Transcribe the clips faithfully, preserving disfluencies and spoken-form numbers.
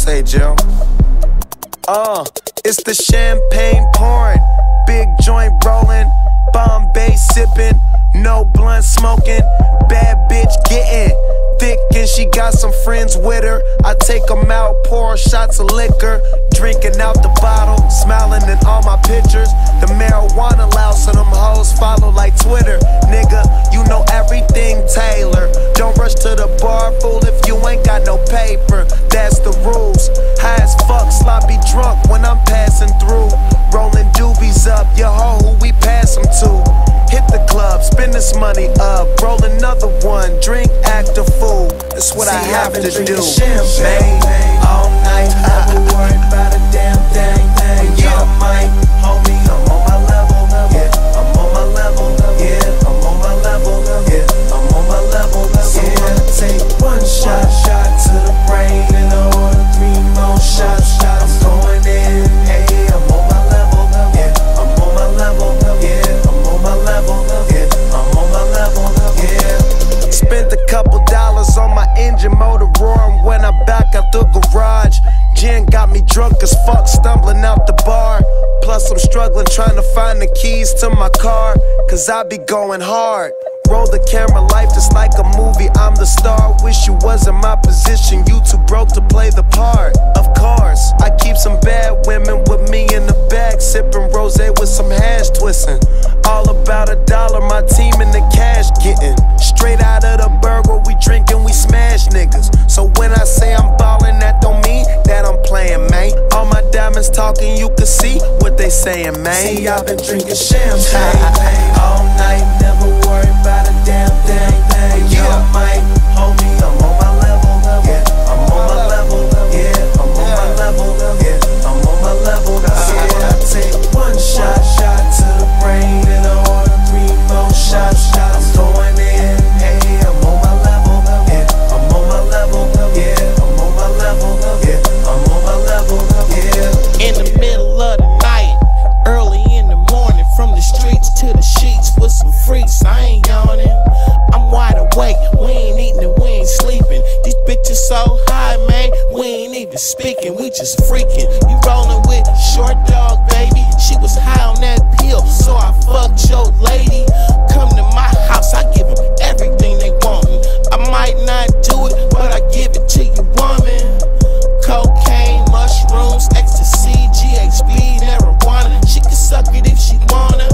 Say, Jill. Uh, it's the champagne pouring, big joint rolling, Bombay sipping, no blunt smoking, bad bitch getting thick and she got some friends with her. I take them out, pour shots of liquor, drinking out the bottle, smiling in all my pictures. The marijuana loud, so them hoes follow like Twitter. Nigga, you know everything, Taylor. Don't rush to the bar, fool, if you ain't got no paper. That's the rules. High as fuck, sloppy drunk when I'm passing through. Rolling doobies up, your hoe who we pass them to. Hit the club, spend this money up, roll another one, drink, act a fool. That's what See, I have to do. Champagne all night, I don't worry about a damn thing. Yeah, I might, homie, I'm on my level. Yeah, I'm on my level. Yeah, I'm on my level. Yeah, I'm on my level. So I'm gonna take one shot, shot to the brain, and I order three more shots. I'm going in, hey, I'm on my level. Yeah, I'm on my level. Yeah, I'm on my level. Yeah, I'm on my level. Yeah. Spent a couple dollars on my engine motor roaring when I'm back out the garage. Gin got me drunk as fuck, stumbling out the bar. Plus I'm struggling trying to find the keys to my car, cause I be going hard. Roll the camera, life just like a movie, I'm the star. Wish you was in my position, you too broke to play the part. Of course, I keep some bad women with me in the back, sipping rosé with some hash twisting. All about a dollar, my team in the cash getting. Straight out of the burger, we drinking, we smash niggas. So when I say I'm ballin', that don't mean that I'm playing, man. All my diamonds talking, you can see what they saying, man. See, I've been drinking champagne all night, never worry about a damn thing. Yeah, I might, homie, I'm on my level. Yeah, I'm on my level. Yeah, I'm on my level. Yeah, I'm on my level. Yeah, I take one shot, shot to the brain, and I order three more shots. I'm going in, hey, I'm on my level. Yeah, I'm on my level. Yeah, I'm on my level. Yeah, I'm on my level. Yeah. In the middle of the night, early in the morning, from the streets to the sheets with some freaks. I ain't yawning, I'm wide awake. We ain't eating and we ain't sleeping. These bitches so high, man, we ain't even speaking, we just freaking. You rolling with Short Dog, baby. She was high on that pill, so I fucked your lady. Come to my house, I give them everything they want. I might not do it, but I give it to you, woman. Cocaine, mushrooms, ecstasy, G H B, marijuana. She can suck it if she wanna.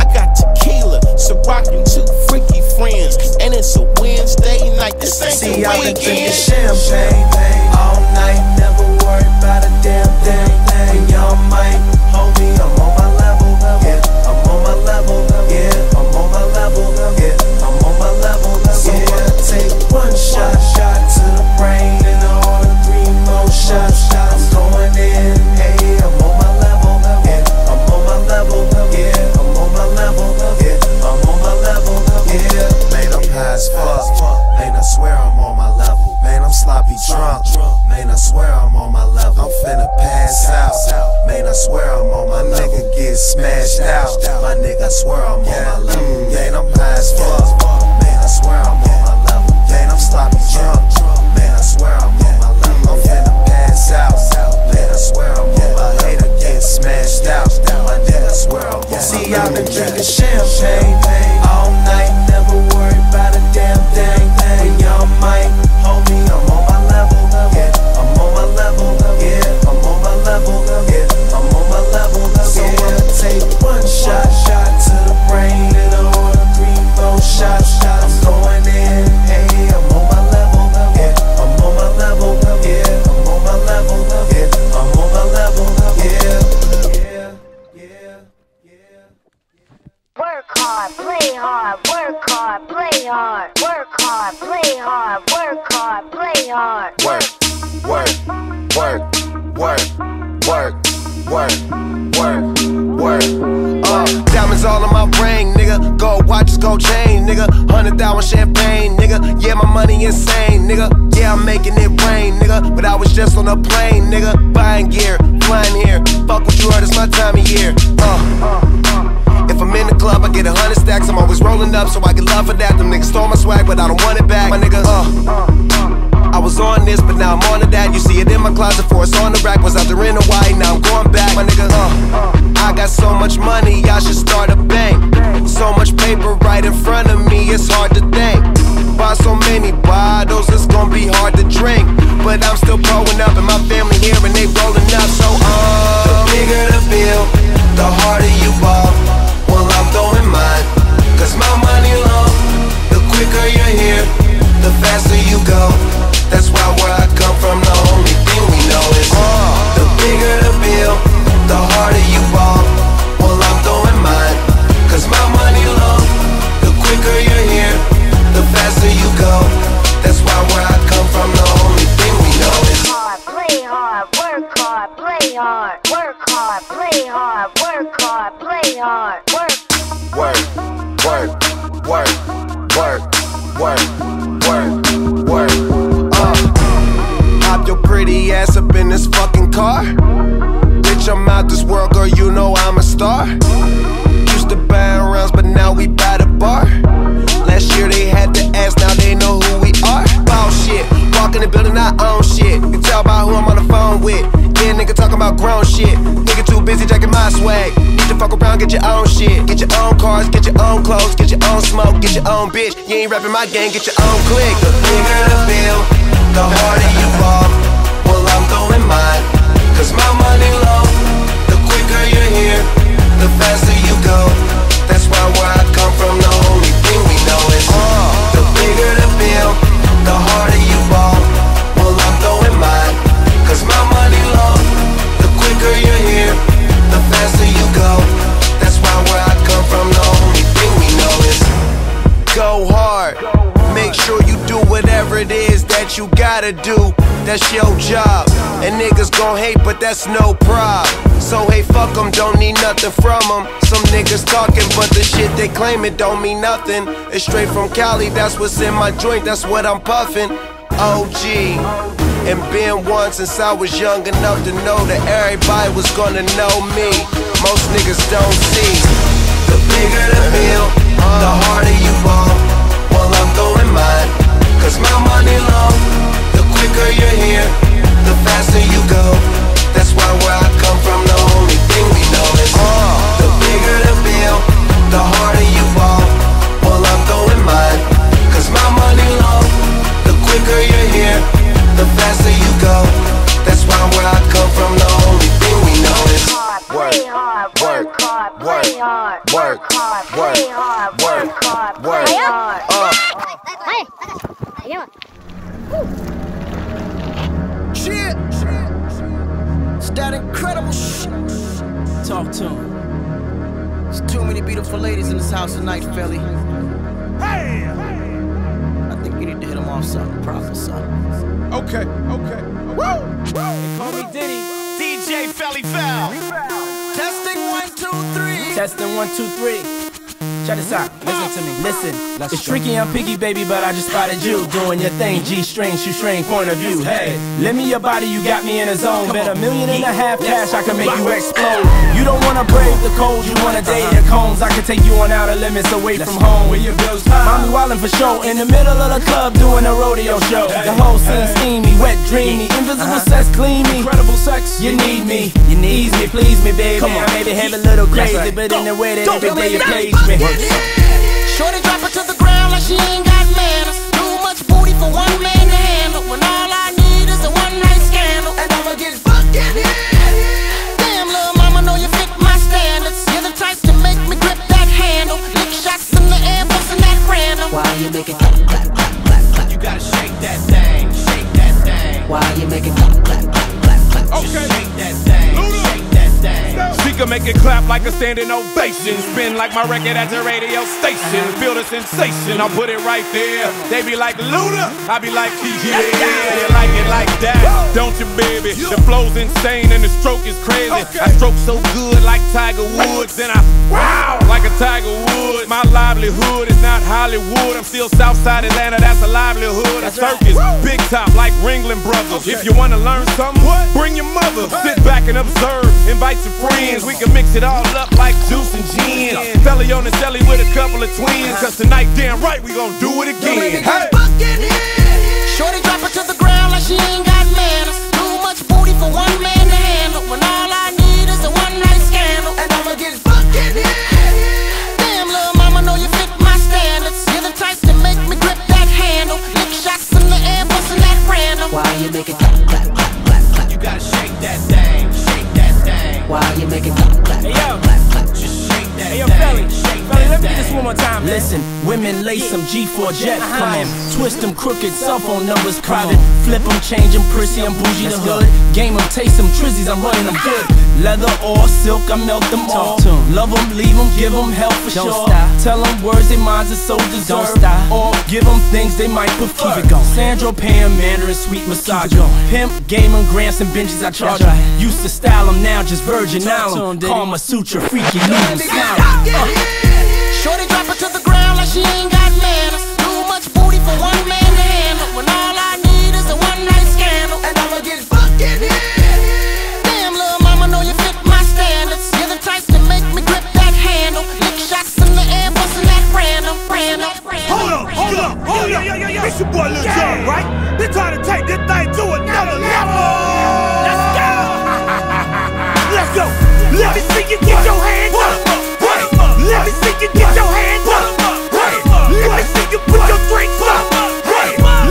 I got tequila, Ciroc, and two freaky friends, and it's a Wednesday night. This ain't See, the weekend. See, I've been drinking champagne all night, never worry about a damn thing. And y'all might, homie, I'm on my level. Yeah, I'm on my level. Yeah, I'm on my level. Yeah, I'm on my level. So I take one shot, shot to the brain, and I order three more shots. I'm going in, hey, I'm on my level. Yeah, I'm on my level. Yeah, I'm on my level. Yeah, I'm on my level. Yeah, man, I'm high as fuck. Man, I swear I'm on my level. Man, I'm sloppy drunk. Man, I swear I'm on my level. I'm finna pass out. Man, I swear I'm on my level. My nigga get smashed out. My nigga, I swear I'm on my level. Man, I'm high as fuck. Man, I swear I'm on my level. Man, I'm sloppy drunk. Man, I swear I'm on my level. I'm finna pass out. Man, I swear I'm on my level. Hater get smashed out. My nigga, I swear I'm on my level. See, I've been drinking champagne all night, never worry about a damn thing. And y'all might, homie, I'm on my level. Yeah, I'm on my level. Yeah, I'm on my level. Yeah, I'm on my level. So I'ma take one shot, shot to the brain, and I order three more shots. I'm going in, hey, I'm on my level. Yeah, I'm on my level. Yeah, I'm on my level. Yeah, I'm on my level. Yeah, yeah, yeah, yeah. Work hard, play hard. Work hard, play hard. Work hard, play hard. Work hard, play hard. Work. Work, work, work, work, work, work, work. Uh, diamonds all in my brain, nigga. Gold watches, gold chain, nigga. Hundred thousand champagne, nigga. Yeah, my money insane, nigga. Yeah, I'm making it rain, nigga. But I was just on a plane, nigga. Buying gear, flying here. Fuck what you heard, it's my time of year. Uh, uh, uh. If I'm in the club, I get a hundred stacks. I'm always rolling up, so I get love for that. Them niggas stole my swag, but I don't want it back. My nigga, uh, I was on this, but now I'm on to that. You see it in my closet before it's on the rack. Was out there in Hawaii, now I'm going back. My nigga, uh, I got so much money, I should start a bank. So much paper right in front of me, it's hard to think. Buy so many bottles, it's gonna be hard to drink. But I'm still growing up, and my family here, and they rolling up. So, uh, the bigger the bill, the harder you ball. Well, I'm throwing mine, cause my money long. The quicker you're here, the faster you go. That's why where I come from, the only thing we know is uh, the bigger the bill, the harder you ball. Well, I'm throwing mine, cause my money long. The quicker you're here, the faster you go. That's why where I come from, the only thing we know is hard, play hard, work hard, play hard, work hard, play hard, work hard, play hard, work, work, work, work, work, work, work, work. Uh, pop your pretty ass up in this fucking car. Bitch, I'm out this world, girl, you know I'm a star. Used to buy rounds, but now we buy the bar. Last year they had to ask, now they know who we are. Ball shit, walk in the building, I own shit. You can tell by who I'm on the phone with. Yeah, nigga talking about grown shit. Nigga too busy jacking my swag. Need to fuck around, get your own shit. Get your own cars, get your own clothes, get your own smoke, get your own bitch. You ain't rapping my game, get your own click. The bigger the bill, the harder you fall. Well, I'm throwing mine, cause my money low. The quicker you're here, the faster you go. That's why where I come from, the only thing we know is uh, the bigger the bill, the harder you ball. Well, I'm throwing mine, cause my money long. The quicker you're here, the faster you go. That's why where I come from, the only thing we know is go hard. Make sure you do whatever it is that you gotta do. That's your job. And niggas gon' hate, but that's no prob. So hey, fuck em, don't need nothing from em. Some niggas talking, but the shit they claim it don't mean nothing. It's straight from Cali, that's what's in my joint, that's what I'm puffin'. O G, and been one since I was young enough to know that everybody was gonna know me. Most niggas don't see. The bigger the bill, the harder you ball. Well, I'm throwing mine, cause my money long. The quicker you're here, the faster you go. That's why where I come from, the only thing we know is uh, the bigger the bill, the harder you ball. Well, I'm throwing mine, cause my money long. The quicker you're here, the faster you go. That's why where I come from, the only thing we know is work, work, work, work, work, work, work, work. Uh. Shit. It's that incredible shit. Talk to him. There's too many beautiful ladies in this house tonight, Philly. Hey! I think we need to hit them off something, profit something. Okay, okay. Woo! They call me Diddy. D J Felly Fowl. Testing one, two, three. Testing one, two, three. Check this out, listen to me, listen. Let's it's tricky, I'm picky, baby, but I just spotted you doing your thing, G-string, shoestring, point of view. Hey, lend me your body, you got me in a zone. Bet a million and a half cash, I can make you explode. You don't wanna brave the cold, you wanna date the combs. I can take you on outer limits away from home. Where your bills high, mommy wildin' for show. In the middle of the club doing a rodeo show. The whole scene steamy, wet, dreamy. Invisible sex, clean me, incredible sex. You need me, you need me, please me, baby. I maybe have a little crazy, but in the way that every day you please me. Shorty drop her to the ground like she ain't got manners. Too much booty for one man to handle. When all I need is a one night scandal. And I'ma get fucking it. Damn, little mama, know you fit my standards. You're the type to make me grip that handle. Lick shots in the air, bustin' that random. Why you make it clap, clap, clap, clap, clap? You gotta shake that thing, shake that thing. Why you make it clap, clap, clap, clap, clap? Just okay. Shake that thing, shake that thing. She can make it clap like a standing ovation. Spin like my record at the radio station. Feel the sensation, I'll put it right there. They be like, Luda, I be like, yeah, you like it like that, don't you, baby? The flow's insane and the stroke is crazy. I stroke so good like Tiger Woods. And I, wow, like a Tiger Woods. My livelihood is not Hollywood. I'm still Southside Atlanta, that's a livelihood. A circus, big top like Ringling Brothers. If you wanna learn something, bring your mother. Sit back and observe, invite your friends. We can mix it all up like juice and gin. Felly on the telly with a couple of twins. Cause tonight, damn right, we gon' do it again. Hey. Shorty drop it to the ground. make it clap, clap, clap, clap, clap. You gotta shake that thing, shake that thing. While you make it clap, clap, clap, clap, clap. Just shake that thing, shake that thing. Let me do this one more time. Listen, women lace some G four jet flying, twist them crooked, cell phone numbers crowded, flip them, change them, prissy, I'm bougie the hood, game them, taste them, trizzies, I'm running them good. Leather or silk, I melt them all. Love them, leave them, give them hell for sure. Don't stop. Tell them words their minds are so deserved. Don't stop. Or give them things they might prefer. Keep it going. Sandro, Pam, Mandarin, sweet massage. Pimp, gaming, grants, and benches I charge. Right. Used to style them, now just Virgin Island. Karma Sutra, freaky, leave them smiling. Uh. Yeah, yeah. Shorty drop her to the ground like she ain't got manners. Too much booty for one man to handle. When all I need is a one night scandal, and I'ma get fucking here. It's your boy Lil yeah. John, right? They trying to take this thing to another level. Let's go! Let's go! Let me see you get your hands up. Let me see you get your hands up. Let me see you put your drinks up.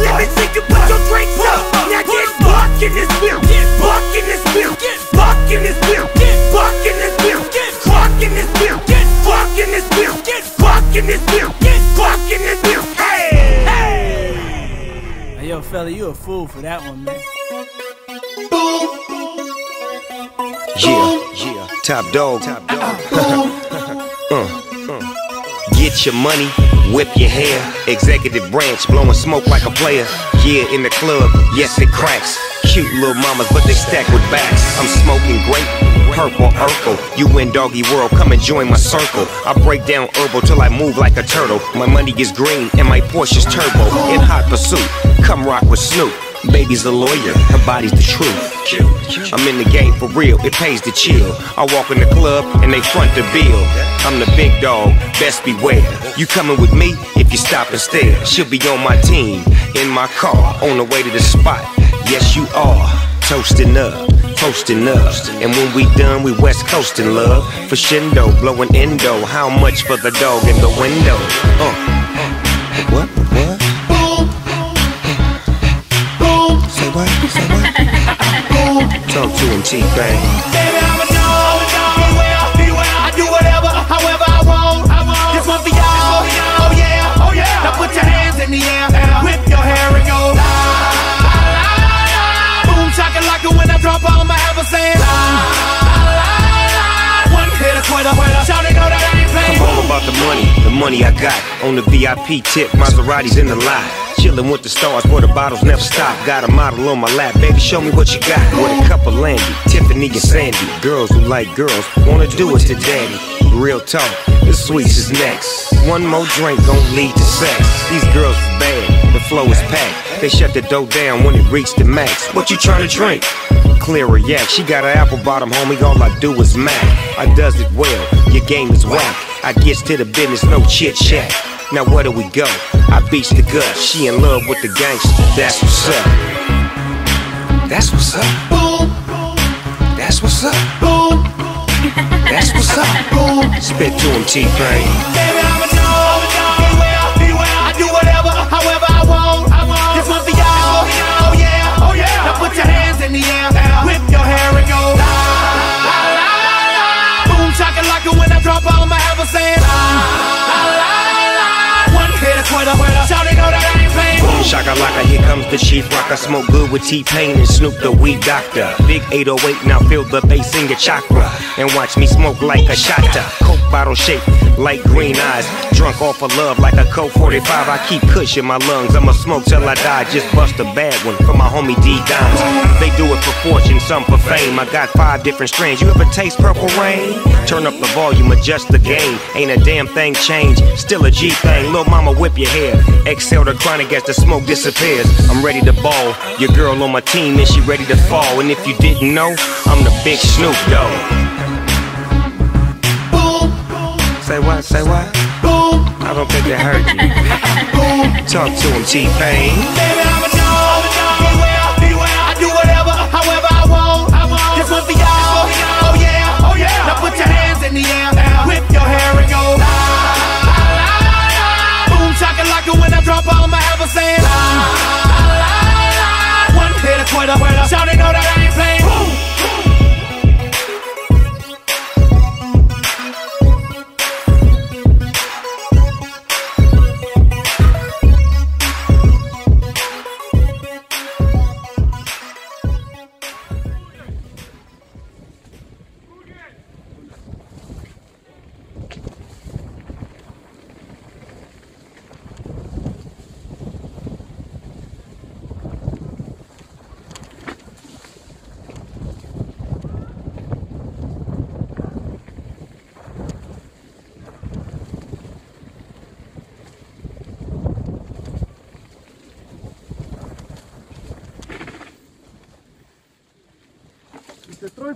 Let me see you put your drinks up. Now get buck in this bill. Get buck in this bill. Get buck in this bill. Get buck in this bill. Get buck in this bill. Get buck in this bill. Get buck in this bill. Get buck in this bill. Yo, fella, you a fool for that one, man. Yeah, yeah. Top dog. Top dog. uh, uh. Get your money, whip your hair. Executive branch, blowing smoke like a player. Yeah, in the club, yes, it cracks. Cute little mamas, but they stack with backs. I'm smoking grape. Purple Urkel, you in doggy world, come and join my circle. I break down herbal till I move like a turtle. My money is green and my Porsche's turbo. In hot pursuit, come rock with Snoop. Baby's a lawyer, her body's the truth. I'm in the game for real, it pays to chill. I walk in the club and they front the bill. I'm the big dog, best beware. You coming with me if you stop and stare. She'll be on my team, in my car, on the way to the spot. Yes you are. Toasting up, toasting up, and when we done, we west coastin' love. For Shindo, blowin' endo, how much for the dog in the window? Uh, what, what? Boom, boom, say what, say what? Boom, talk to him, T-Pain. Baby, I'm a dog, I'm a dog, beware, beware. I do whatever, however I want, I want. This one for y'all, oh yeah, oh yeah. Now put your hands in the air, whip your hair and go. When I drop all my ever saying la, la, la, la. One hit a quitter, shout it know that I ain't playing. I'm all about the money, the money I got. On the V I P tip, Maserati's in the lot. Chillin' with the stars, where the bottles never stop. Got a model on my lap, baby, show me what you got. With a couple Landy, Tiffany and Sandy. Girls who like girls, wanna do it to daddy. Real talk, the sweets is next. One more drink gon' lead to sex. These girls is bad, the flow is packed. They shut the dough down when it reached the max. What you tryna drink? Clear her yak. She got an apple bottom, homie. All I do is mac. I does it well. Your game is whack. I gets to the business, no chit chat. Now where do we go? I beats the gut. She in love with the gangster. That's what's up. That's what's up. Boom. That's what's up. Boom. That's what's up. Boom. Spit to him, T-Pain. Baby, I'm a dog. Beware, beware. I do whatever, however I want. Put your hands in the air, whip your hair and go la, la, la, la. Boom, chaka, like it when I drop all my ever saying la, la, la, la. One hit a quitter, shout it know that I ain't playing. Boom, chaka, like here comes the chief rock. I smoke good with T-Pain and Snoop the weed doctor. Big eight oh eight, now feel the bass in your chakra. And watch me smoke like a shata. Coke bottle shaped like green eyes. Drunk off of love like a Coke forty-five. I keep Kush in my lungs, I'ma smoke till I die. Just bust a bad one for my homie D-Dimes. They do it for fortune, some for fame. I got five different strains, you ever taste Purple Rain? Turn up the volume, adjust the game. Ain't a damn thing changed, still a G-thing. Lil' mama whip your hair, exhale the chronic as the smoke disappears. I'm ready to ball, your girl on my team and she ready to fall. And if you didn't know, I'm the big Snoop Dogg. Say what, say what? Boom! I don't think they heard you. Boom! Talk to him, T-Pain. Baby, I'm a dog, a dog, beware, beware. I do whatever, however I want, I want. This one for y'all, oh yeah, oh yeah. Now put your hands in the air, whip your hair and go la, la, la, la. Boom, chaka, like it when I drop all my ever saying la, la, la, la. One hit a quitter. se stroj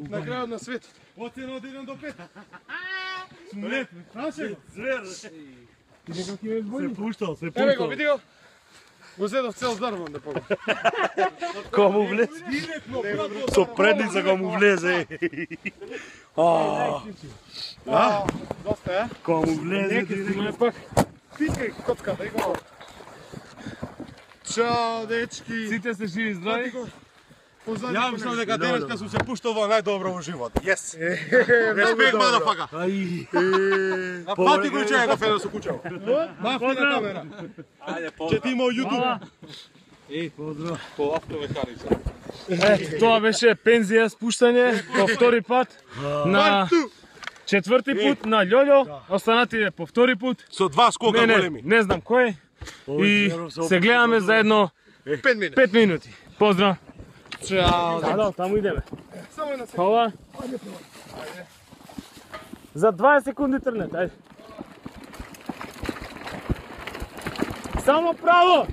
Na kraju na svetu. Oceno od jedan do pet. Smet, našeg? Zver. Se puštao, se puštao. Evo go, vidi go. Го зедов цел здървам да пога. Кога му влез? Со предница кога му влезе. Доста е. Кога му влезе. Неки стигаме пак. Питкай котката и го. Чао, дечки. Сите се живи и здрави. Ја мислам дека денеска сум се пуштал во најдобро во живот. Јес! Респект, мадафака! А пати го и чаја го федер со кучаво. Мафи на камера. Че ти имао YouTube. Ей, поздрав. По автомеханица. Тоа беше пензија спуштање по втори пат. На четврти пут на Лјолјо. Останативе по втори пут. Со два скока големи. Не знам кој. И се гледаме заедно пет минути. Поздрав. Чао! Да, таму идеме. Само една секунда. Ова. За дваесет секунди трнет, ајде. Само право!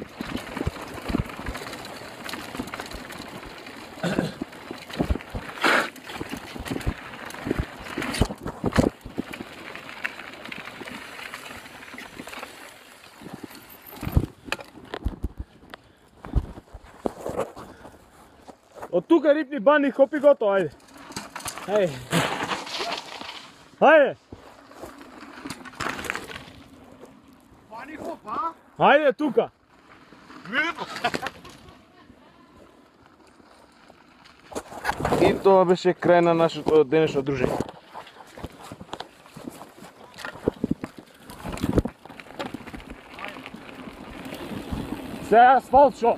Од тука рипни бани, хопи готово, ајде. Ајде. Ајде. Бани хопа? Ајде тука. И тоа беше крај на нашето денешно дружење. Се асфалт шо?